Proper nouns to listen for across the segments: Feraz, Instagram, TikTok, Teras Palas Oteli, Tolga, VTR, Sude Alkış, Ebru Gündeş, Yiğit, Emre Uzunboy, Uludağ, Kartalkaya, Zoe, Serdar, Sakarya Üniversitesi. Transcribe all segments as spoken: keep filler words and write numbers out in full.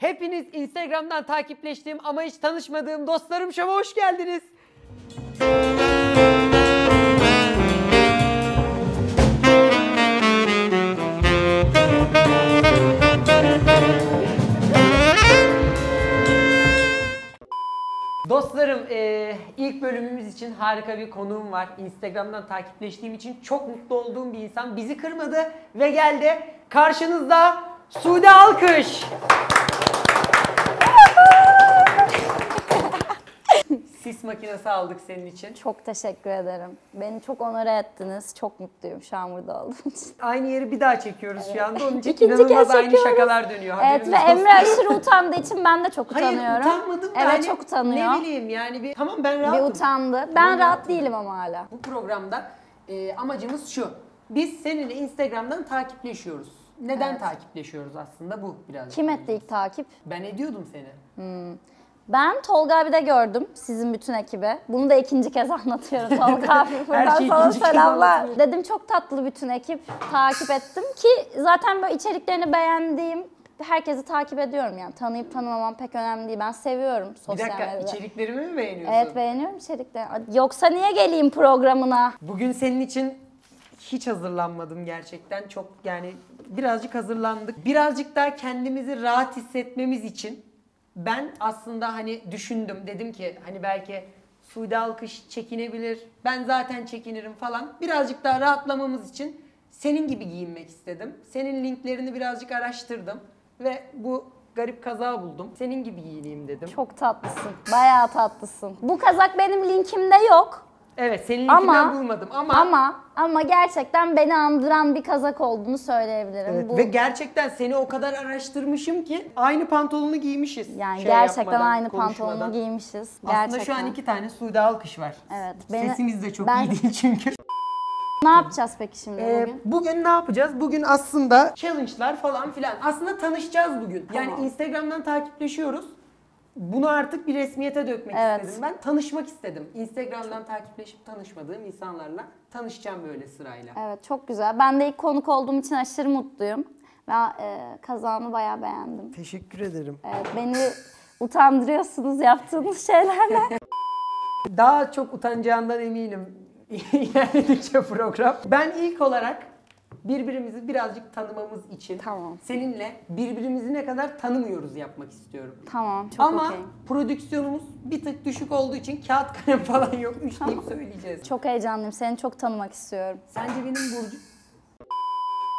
Hepiniz Instagram'dan takipleştiğim ama hiç tanışmadığım dostlarım şova hoş geldiniz. Dostlarım, e, ilk bölümümüz için harika bir konuğum var. Instagram'dan takipleştiğim için çok mutlu olduğum bir insan. Bizi kırmadı ve geldi. Karşınızda Sude Alkış. Sis makinesi aldık senin için. Çok teşekkür ederim. Beni çok onore ettiniz. Çok mutluyum şu an burada olduğum için. Aynı yeri bir daha çekiyoruz evet. Şu anda. Onun için İkinci inanılmaz aynı şakalar dönüyor. Evet ve olsun. Emre aşırı utandığı için ben de çok utanıyorum. Hayır utanmadım. Evet yani, çok utanıyor. Ne bileyim yani bir, tamam ben rahatım. Bir utandı. Ben tamam, rahat rahatım. değilim ama hala. Bu programda e, amacımız şu. Biz seninle Instagram'dan takipleşiyoruz. Neden evet. takipleşiyoruz aslında bu biraz. Kim etti ilk takip? Ben ediyordum seni. Hmm. Ben Tolga abi de gördüm, sizin bütün ekibe. Bunu da ikinci kez anlatıyorum Tolga abi. Buradan şey sana selamlar. Dedim çok tatlı bütün ekip. Takip ettim ki zaten böyle içeriklerini beğendiğim herkesi takip ediyorum yani. Tanıyıp tanımamam pek önemli değil. Ben seviyorum sosyal medyada. Bir dakika, medyada. içeriklerimi mi beğeniyorsun? Evet, beğeniyorum içeriklerini. Yoksa niye geleyim programına? Bugün senin için hiç hazırlanmadım gerçekten. Çok yani birazcık hazırlandık. Birazcık daha kendimizi rahat hissetmemiz için ben aslında hani düşündüm, dedim ki hani belki Sude Alkış çekinebilir, ben zaten çekinirim falan. Birazcık daha rahatlamamız için senin gibi giyinmek istedim. Senin linklerini birazcık araştırdım ve bu garip kazağı buldum. Senin gibi giyineyim dedim. Çok tatlısın, bayağı tatlısın. Bu kazak benim linkimde yok. Evet, senin linkinden bulmadım ama... Ama ama gerçekten beni andıran bir kazak olduğunu söyleyebilirim. Evet, bu... Ve gerçekten seni o kadar araştırmışım ki aynı pantolonu giymişiz. Yani şey gerçekten aynı pantolonu giymişiz. Gerçekten. Aslında şu an iki tane Sude Alkış var. Evet. Beni... Sesimiz de çok ben... iyi değil çünkü. Ne yapacağız peki şimdi ee, bugün? Bugün ne yapacağız? Bugün aslında challenge'lar falan filan. Aslında tanışacağız bugün. Tamam. Yani Instagram'dan takipleşiyoruz. Bunu artık bir resmiyete dökmek evet. istedim ben. Tanışmak istedim. Instagram'dan takipleşip tanışmadığım insanlarla tanışacağım böyle sırayla. Evet, çok güzel. Ben de ilk konuk olduğum için aşırı mutluyum. Ben e, kazağını bayağı beğendim. Teşekkür ederim. Evet, beni utandırıyorsunuz yaptığınız şeylerle. Daha çok utanacağından eminim ilerledikçe program. Ben ilk olarak birbirimizi birazcık tanımamız için tamam. seninle birbirimizi ne kadar tanımıyoruz yapmak istiyorum. Tamam, çok okey. Ama okay. prodüksiyonumuz bir tık düşük olduğu için kağıt kalem falan yokmuş tamam. deyip söyleyeceğiz. Çok heyecanlıyım, seni çok tanımak istiyorum. Sence benim burcum?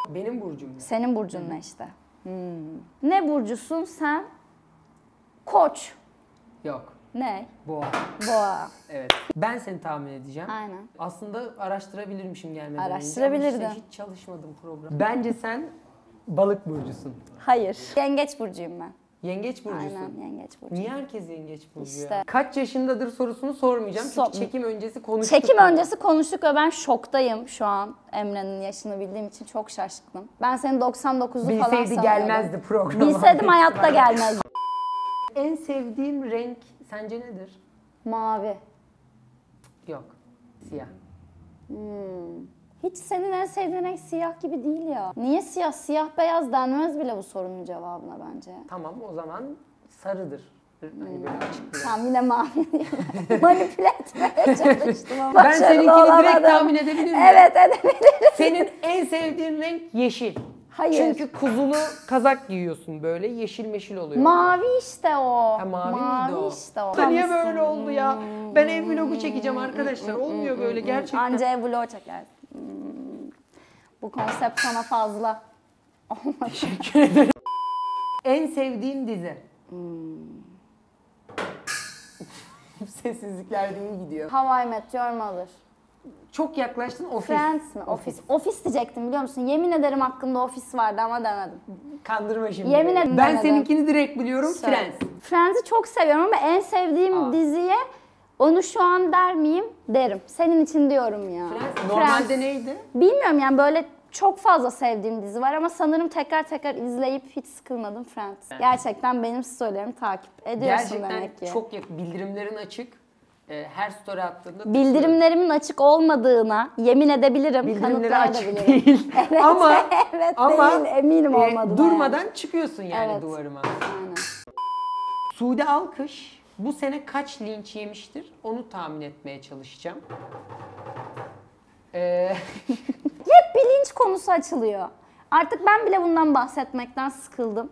Benim burcum ne? Senin burcun ne işte? Hmm. Ne burcusun sen? Koç. Yok. Ne? Boğa. Boğa. Evet. Ben seni tahmin edeceğim. Aynen. Aslında araştırabilirmişim gelmeden önce. Araştırabilirdim. Hiç, hiç çalışmadım programda. Bence sen balık burcusun. Hayır. Yengeç burcuyum ben. Yengeç burcusun. Aynen, yengeç burcu. Niye herkes yengeç burcu işte. ya? Kaç yaşındadır sorusunu sormayacağım so çünkü çekim öncesi konuştuk. Çekim ama. öncesi konuştuk ve ben şoktayım şu an. Emre'nin yaşını bildiğim için çok şaşkınım. Ben senin doksan dokuzu falan sanıyordum. Bilseydi gelmezdi programa. Bilseydim hayatta gelmezdi. En sevdiğim renk sence nedir? Mavi. Yok. Siyah. Hmm. Hiç senin en sevdiğin renk siyah gibi değil ya. Niye siyah? Siyah beyaz denmez bile bu sorunun cevabına bence. Tamam, o zaman sarıdır. Hmm. Hani böyle açık. Tam yine mavi diye manipüle etmeye çalıştım ama. Ben seninkini olamadım. direkt tahmin edebilir miyim? Evet, edebilirim. Senin en sevdiğin renk yeşil. Hayır. Çünkü kuzulu kazak giyiyorsun böyle, yeşil meşil oluyor. Mavi işte o. Ha, mavi, mavi miydi o? işte o. Niye böyle oldu ya? Ben ev vlogu çekeceğim arkadaşlar. Olmuyor böyle gerçekten. Anca ev vlogu çeker. Bu konsept sana fazla. Teşekkür ederim. En sevdiğim dizi. Sessizlikler de iyi gidiyor. How I Met Your Mother. Çok yaklaştın. Ofis. Friends mi? Ofis. Ofis diyecektim biliyor musun? Yemin ederim aklımda ofis vardı ama demedim. Kandırma şimdi. Yemin ederim. Ben demedim. Seninkini direkt biliyorum. Söyle. Friends. Friends'i çok seviyorum ama en sevdiğim Aa. diziye onu şu an der miyim? Derim. Senin için diyorum ya. Friends. Normalde Friends. neydi? Bilmiyorum yani böyle çok fazla sevdiğim dizi var ama sanırım tekrar tekrar izleyip hiç sıkılmadım Friends. Gerçekten benim storylerimi takip ediyorsun Gerçekten demek ki. Gerçekten çok yakın. Bildirimlerin açık. e, her story attığında... Bildirimlerimin tıklıyorum. Açık olmadığına yemin edebilirim. Bildirimleri açık değil. Evet, ama, evet ama değil, eminim olmadığına. E, durmadan yani. Çıkıyorsun yani evet. Duvarıma. Aynen. Sude Alkış bu sene kaç linç yemiştir onu tahmin etmeye çalışacağım. Ee... Hep bilinç konusu açılıyor. Artık ben bile bundan bahsetmekten sıkıldım.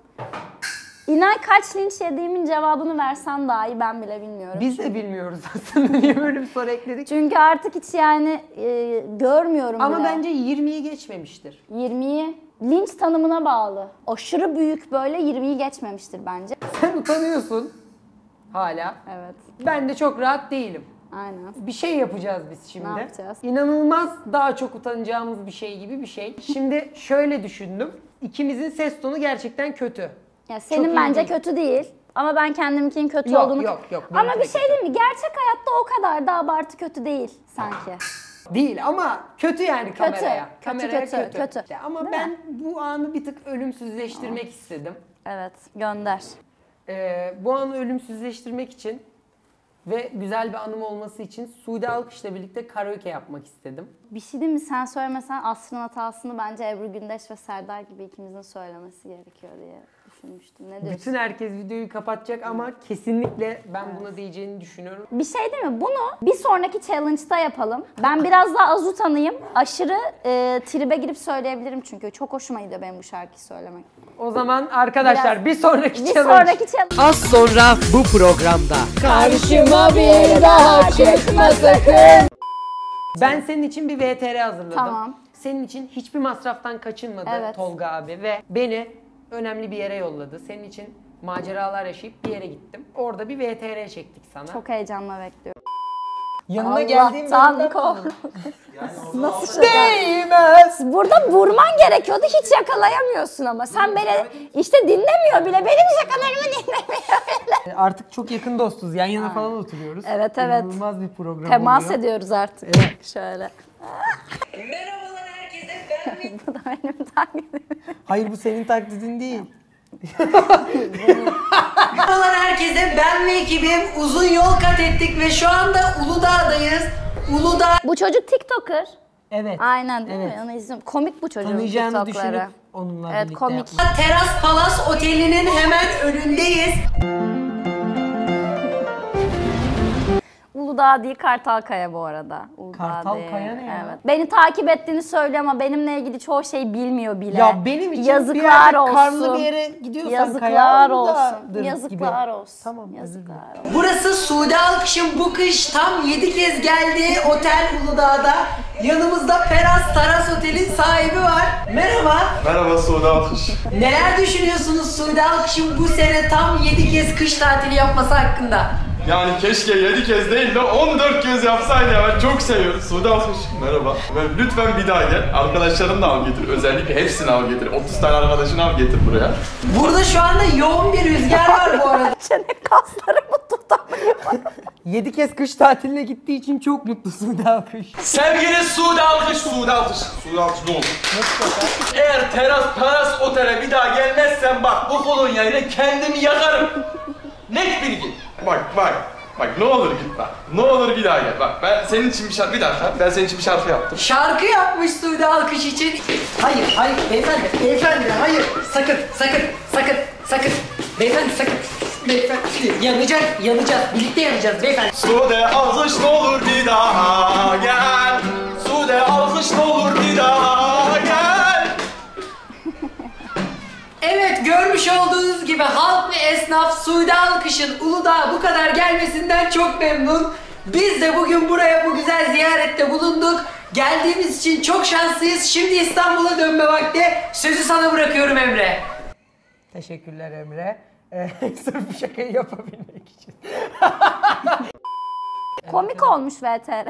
İnan kaç linç yediğimin cevabını versen daha iyi, ben bile bilmiyorum. Biz de bilmiyoruz aslında, niye böyle bir soru ekledik? Çünkü artık hiç yani e, görmüyorum ama bile. Bence yirmiyi geçmemiştir. yirmiyi linç tanımına bağlı. Aşırı büyük böyle yirmiyi geçmemiştir bence. Sen utanıyorsun hala. Evet. Ben de çok rahat değilim. Aynen. Bir şey yapacağız biz şimdi. Ne yapacağız? İnanılmaz daha çok utanacağımız bir şey gibi bir şey. Şimdi şöyle düşündüm. İkimizin ses tonu gerçekten kötü. Ya senin bence değil. Kötü değil. Ama ben kendiminkinin kötü yok, olduğunu... Yok yok yok. Ama bir şey diyeyim mi? Gerçek hayatta o kadar da abartı kötü değil sanki. Değil ama kötü yani kötü, kameraya. Kötü, kameraya kötü, kötü. kötü. İşte ama değil ben mi? Bu anı bir tık ölümsüzleştirmek oh. istedim. Evet, gönder. Ee, bu anı ölümsüzleştirmek için ve güzel bir anım olması için Sude Alkış'la birlikte karaoke yapmak istedim. Bir şey değil mi? Sen söylemesen asrın hatasını bence Ebru Gündeş ve Serdar gibi ikimizin söylemesi gerekiyor diye düşünmüştüm. Ne diyorsun? Bütün herkes videoyu kapatacak ama kesinlikle ben evet. Buna değeceğini düşünüyorum. Bir şey değil mi? Bunu bir sonraki challenge'da yapalım. Ben biraz daha az utanayım. Aşırı e, tribe girip söyleyebilirim çünkü. Çok hoşuma gidiyor benim bu şarkıyı söylemek. O zaman arkadaşlar biraz, bir sonraki bir challenge. Sonraki challenge. Az sonra bu programda. Karşıma bir daha çıkma sakın. Ben senin için bir V T R hazırladım. Tamam. Senin için hiçbir masraftan kaçınmadı evet. Tolga abi ve beni önemli bir yere yolladı. Senin için maceralar yaşayıp bir yere gittim. Orada bir V T R çektik sana. Çok heyecanla bekliyorum. Yanına Allah geldiğim bölümden kaldım. Nasıl değmez. Burada vurman gerekiyordu, hiç yakalayamıyorsun ama. Sen beni işte dinlemiyor bile, benim şakalarımı dinlemiyor bile. Artık çok yakın dostuz, yan yana falan oturuyoruz. Evet evet. İnanılmaz bir program temas oluyor. Ediyoruz artık. Evet. Şöyle. Merhabalar herkese, ben miyim? Bu da benim taklidim. Hayır bu senin taklidin değil. Merhabalar herkese, ben ve ekibim uzun yol kat ettik ve şu anda Uludağ'dayız. Uludağ... Bu çocuk TikToker. Evet. Aynen değil evet. Mi? Onu izliyorum. Komik bu çocuğun TikTokları. Tanıyacağını düşünüp onunla evet, birlikte komik. Yapmak. Teras Palas Oteli'nin hemen önündeyiz. Uludağ değil, Kartalkaya bu arada. Kartalkaya ne ya? Evet. Beni takip ettiğini söylüyor ama benimle ilgili çoğu şey bilmiyor bile. Ya benim için yazıklar bir olsun. Karlı bir yere gidiyorsan yazıklar kaya olsun. Yazıklar gibi. Olsun. Tamam. Yazıklar olsun. Burası Sude Alkış'ın bu kış tam yedi kez geldiği otel Uludağ'da. Yanımızda Feraz Taras Otel'in sahibi var. Merhaba. Merhaba Sude Alkış. Neler düşünüyorsunuz Sude Alkış'ın bu sene tam yedi kez kış tatili yapması hakkında? Yani keşke yedi kez değil de on dört kez yapsaydı ya, ben çok seviyorum. Sude Alkış merhaba. Lütfen bir daha gel. Arkadaşlarını da al getir. Özellikle hepsini al getir. otuz tane arkadaşını al getir buraya. Burada şu anda yoğun bir rüzgar var bu arada. Çene kaslarımı tutamıyor. yedi kez kış tatiline gittiği için çok mutlu Sude Alkış. Sevgili Sude Alkış, Sude Alkış. Sude Alkış ne olur? Eğer teras Palas Otel'e bir daha gelmezsen bak bu kolonyayla kendimi yakarım. Net bilgi. Bak bak bak ne olur git bak. Ne olur bir daha gel. Bak ben senin için bir şarkı bir dakika. Ben senin için bir şarkı yaptım. Şarkı yapmış Sude Alkış için. Hayır hayır beyefendi beyefendi hayır. Sakın sakın sakın sakın. Beyefendi sakın. Beyefendi yanacak yanacağız. Birlikte yanacağız beyefendi. Sude Alkış ne olur bir daha gel. Sude Alkış ne olur bir daha gel. Evet görmüş olduğunuz gibi halk ve esnaf Sude Alkış'ın Uludağ'a bu kadar gelmesinden çok memnun. Biz de bugün buraya bu güzel ziyarette bulunduk. Geldiğimiz için çok şanslıyız. Şimdi İstanbul'a dönme vakti. Sözü sana bırakıyorum Emre. Teşekkürler Emre. Ee, sırf bu şakayı yapabilmek için. Komik olmuş V T R.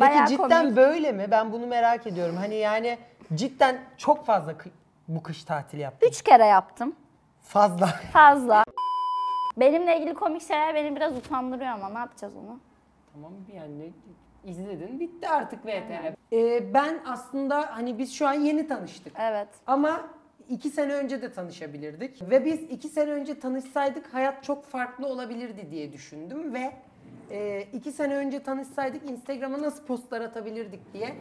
Peki cidden komik. Böyle mi? Ben bunu merak ediyorum. Hani yani cidden çok fazla... Bu kış tatili yaptım. Üç kere yaptım. Fazla. Fazla. Benimle ilgili komik şeyler beni biraz utandırıyor ama ne yapacağız onu? Tamam yani izledin bitti artık V T R. Ee, ben aslında hani biz şu an yeni tanıştık. Evet. Ama iki sene önce de tanışabilirdik. Ve biz iki sene önce tanışsaydık hayat çok farklı olabilirdi diye düşündüm ve e, iki sene önce tanışsaydık Instagram'a nasıl postlar atabilirdik diye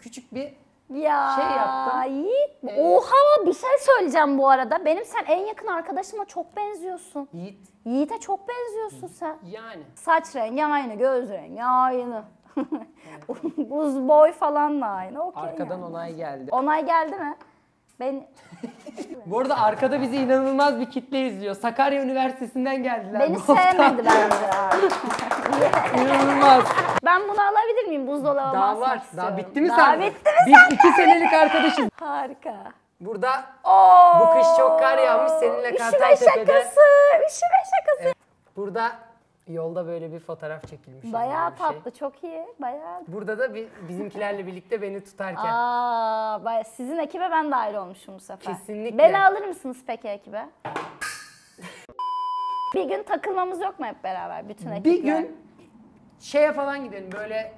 küçük bir ya, şey yaptım. Yiğit. Evet. Oha, bir şey söyleyeceğim bu arada. Benim sen en yakın arkadaşıma çok benziyorsun. Yiğit. Yiğit'e çok benziyorsun sen. Yani. Saç rengi aynı, göz rengi aynı. Evet. Buz boy falan da aynı. Okay arkadan yani. Onay geldi. Onay geldi mi? Ben... Bu arada arkada bizi inanılmaz bir kitle izliyor. Sakarya Üniversitesi'nden geldiler. Beni sevmediler bence. İnanılmaz. Ben bunu alabilir miyim? Buzdolabı daha var. Daha bitti mi sen? Bitti mi sen? Biz iki senelik arkadaşız. Harika. Burada Oo, bu kış çok kar yağmış. Seninle Kartalkaya'da. İşime şakası. İşime şakası. Burada yolda böyle bir fotoğraf çekilmiş. Bayağı tatlı, şey. Çok iyi. Bayağı. Burada da bir, bizimkilerle birlikte beni tutarken. Aa, bayağı. Sizin ekibe ben dahil olmuşum bu sefer. Kesinlikle. Beni alır mısınız peki ekibe? Bir gün takılmamız yok mu hep beraber bütün ekiple? Bir gün şeye falan gidelim böyle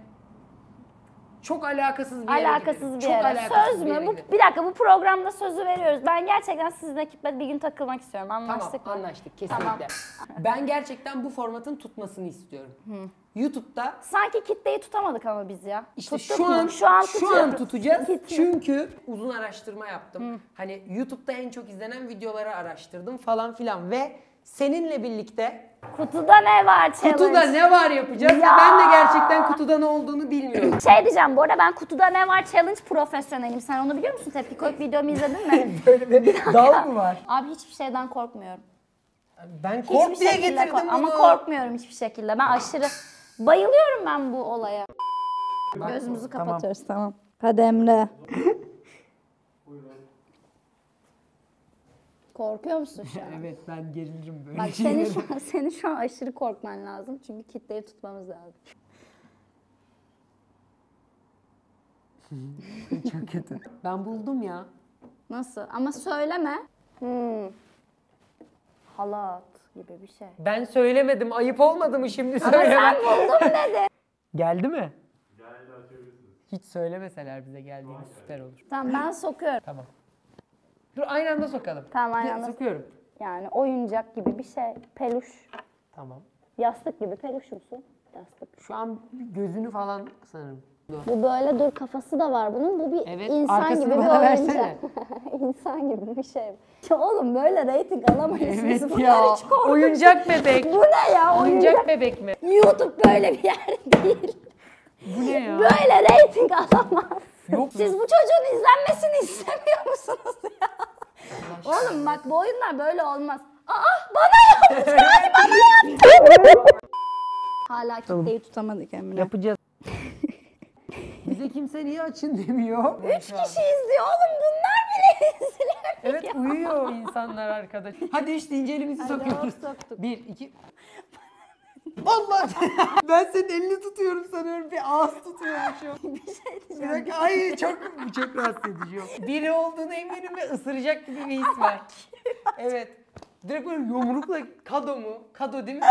çok alakasız bir yere alakasız gidelim. Bir çok yere. Alakasız söz bir yere. Söz mü? Bir dakika, bu programda sözü veriyoruz. Ben gerçekten sizin ekiple bir gün takılmak istiyorum. Anlaştık tamam, mı? Anlaştık kesinlikle. Tamam. Ben gerçekten bu formatın tutmasını istiyorum. Hı. YouTube'da. Sanki kitleyi tutamadık ama biz ya. İşte Tuttuk şu, an, şu an şu an tutacağız. Çünkü uzun araştırma yaptım. Hı. Hani YouTube'da en çok izlenen videoları araştırdım falan filan ve seninle birlikte kutuda ne var challenge? Kutuda ne var yapacağız? Ya. Ben de gerçekten kutuda ne olduğunu bilmiyorum. Şey diyeceğim bu arada, ben kutuda ne var challenge profesyonelim. Sen onu biliyor musun? Tepki koyup videomu izledin mi? Böyle bir, bir dal mı var? Abi hiçbir şeyden korkmuyorum. Ben kork hiçbir diye getirdim kork bunu. Ama korkmuyorum hiçbir şekilde. Ben aşırı bayılıyorum ben bu olaya. Gözümüzü kapatıyoruz tamam. Hadi Emre. Korkuyor musun şu an? Evet, ben gerilirim böyle. Bak senin şu, an, senin şu an aşırı korkman lazım çünkü kitleyi tutmamız lazım. Çok kötü. Ben buldum ya. Nasıl? Ama söyleme. Hmm. Halat gibi bir şey. Ben söylemedim, ayıp olmadı mı şimdi söylemem? Ama sen buldum dedi. Geldi mi? Geldi, açabilirsiniz. Hiç söylemeseler bize geldiğini süper olur. Tamam, ben sokuyorum. Tamam. Dur aynı anda sokalım. Tamam aynı anda. Sokuyorum. Yani oyuncak gibi bir şey. Peluş. Tamam. Yastık gibi peluş musun? Yastık. Şu an gözünü falan sanırım. Dur. Bu böyle dur kafası da var bunun. Bu bir evet, insan gibi bir oyuncak. İnsan gibi bir şey. Ya oğlum böyle reyting alamayız. Evet biz. Ya. Hiç oyuncak bebek. Bu ne ya? Oyuncak, oyuncak bebek mi? YouTube böyle bir yer değil. Bu ne ya? Böyle reyting alamaz. Yok. Siz bu çocuğun izlenmesini istemiyor musunuz ya? Oğlum bak bu oyunlar böyle olmaz. Aa bana yaptı, hadi bana yaptı. Hala kitleyi tamam. Tutamadık Emre. Yapacağız. Bize kimse niye açın demiyor. Üç kişi izliyor oğlum, bunlar bile izlemiyor. Evet uyuyor insanlar arkadaş. Hadi işte incelimizi sokuyoruz. Bir, iki... Allah! Ben senin elini tutuyorum sanıyorum, bir ağız tutuyormuşum. Bir şey diyeceğim. Ay çok, çok rahatsız edici. Biri olduğuna eminim ve ısıracak gibi bir his var. Evet. Direkt böyle yumrukla kado mu? Kado değil mi?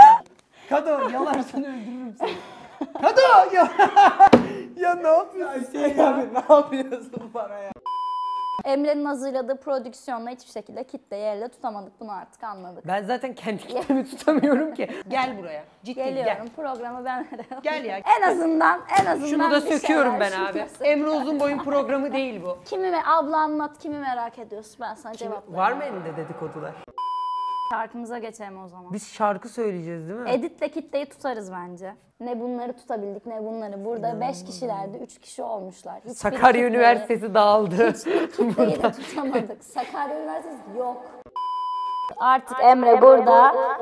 Kado yalarsan öldürürüm seni. Kado! Ya, ya ne yapıyorsun ya? Ya? Abi, ne yapıyorsun bana ya? Emre'nin hazırladığı prodüksiyonla hiçbir şekilde kitleyi elle tutamadık. Bunu artık anladık. Ben zaten kendi kitlemi tutamıyorum ki. Gel buraya. Ciddi geliyorum. Gel. Programı ben alıyorum. Gel ya. En azından en azından şunu da söküyorum ben abi. Emre Uzunboy'un programı değil bu. Kimi ve abla anlat, kimi merak ediyorsun? Ben sana kimi, cevap veriyorum. Var mı elinde dedikodular? Şarkımıza geçelim o zaman. Biz şarkı söyleyeceğiz değil mi? Editle kitleyi tutarız bence. Ne bunları tutabildik ne bunları. Burada beş kişilerde üç kişi olmuşlar. Hiçbir Sakarya kitleyi, Üniversitesi dağıldı. Hiçbir kitleyi de tutamadık. Sakarya Üniversitesi yok. Artık Emre, Emre burada, burada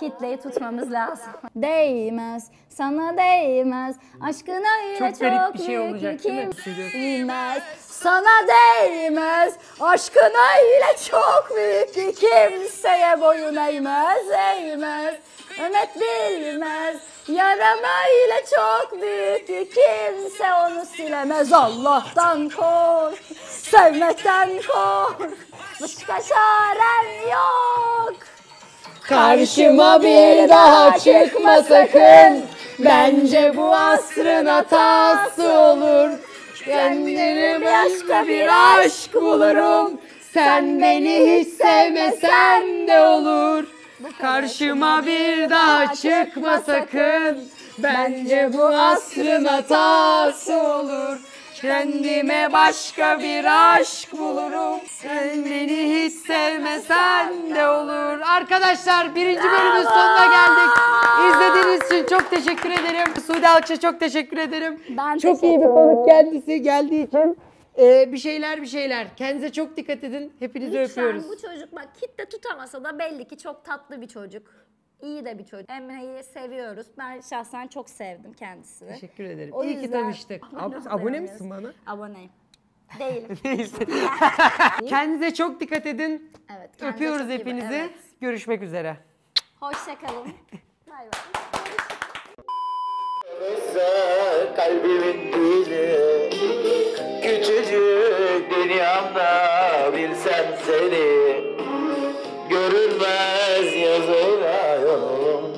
kitleyi tutmamız lazım. Değmez, sana değmez. Aşkına yine çok, çok bir şey olacak, kim bilmez. Sana değmez, aşkına yine çok büyük. Kimseye boyun eğmez, eğmez. Ömet bilmez, yarama ile çok büyük. Kimse onu silemez. Allah'tan kork, sevmekten kork. Başka çaren yok. Karşıma bir daha çıkma sakın. Bence bu asrın hatası olur. Kendimi başka bir aşk bulurum. Sen beni hiç sevmesen de olur. Karşıma bir daha çıkma sakın. Bence bu asrın hatası olur. Kendime başka bir aşk bulurum. Sen beni hiç sevmesen de olur. Arkadaşlar birinci bölümün sonuna geldik. İzlediğiniz için çok teşekkür ederim. Sude Alkış'a çok teşekkür ederim. Ben çok teşekkür iyi bir konuk kendisi geldiği için. Ee, bir şeyler bir şeyler. Kendinize çok dikkat edin. Hepinizi lütfen öpüyoruz. Bu çocuk bak kitle tutamasa da belli ki çok tatlı bir çocuk. İyi de bir çocuk. Emre'yi seviyoruz. Ben şahsen çok sevdim kendisini. Teşekkür ederim. O İyi ki tanıştık. Abone, abone misin bana? Aboneyim. Değilim. Kendinize çok dikkat edin. Evet. Öpüyoruz hepinizi. Evet. Görüşmek üzere. Hoşçakalın. Bay bay. Kalbimin dili küçücük dünyamda bilsem seni görülmez yazılar yollarım.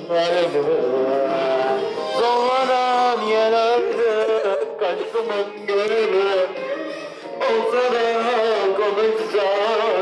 Zorlanan yanardı kaçtımın gönlü olsa da konuşsa.